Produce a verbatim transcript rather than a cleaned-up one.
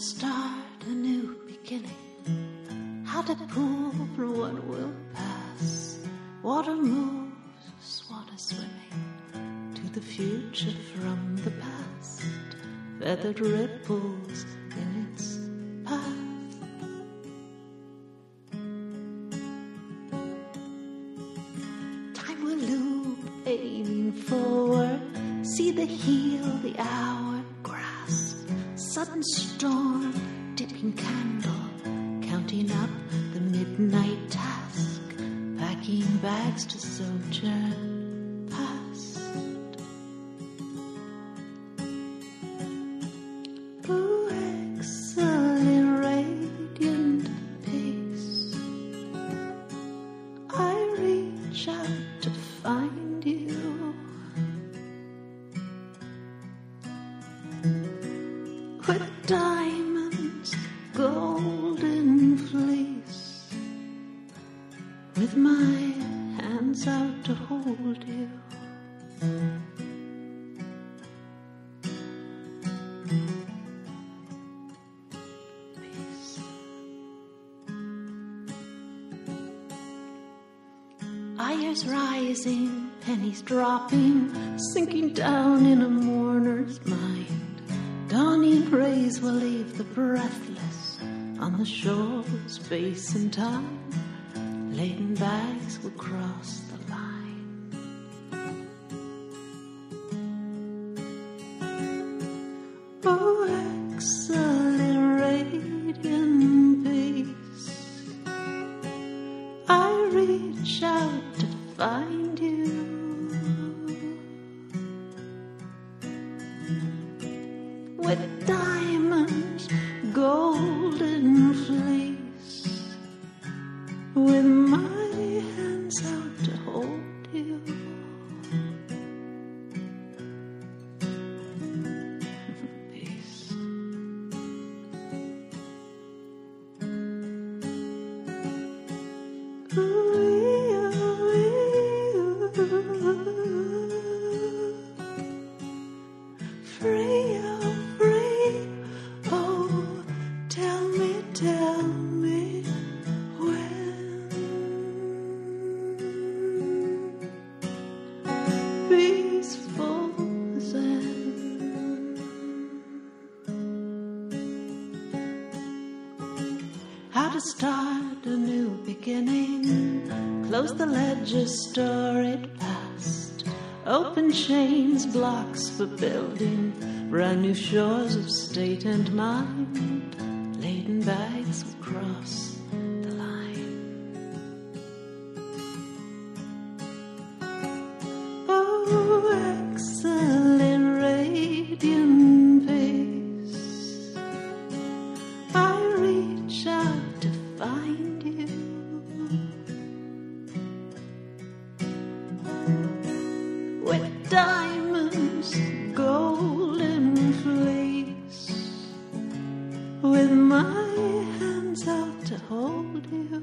start a new beginning. How to pull through what will pass. Water moves, water swimming to the future from the past. Feathered ripples in its path. Time will loop, aiming forward. See the heel, the hour, grasp. Sudden storm, dipping candle, counting up the midnight task, packing bags to sojourn past. Ooh, excellent radiant peace. I reach out to find you. With diamonds, golden fleece, with my hands out to hold you. Peace. Eyes rising, pennies dropping, sinking down in a mourner's mind. Dawning rays will leave the breathless on the shore of space and time. Laden bags will cross the line. Oh, excellent radiant peace, I reach out to find you. With diamonds, golden fleece, with my hands out to hold you. Peace. Free you. Tell me when. Peaceful Zen. How to start a new beginning. Close the ledger, store it past. Open chains, blocks for building brand new shores of state and mind. Laden bags will cross the line. Oh, excellent radiant peace, I reach out to find you. With diamonds, golden fleece, with my hands out to hold you.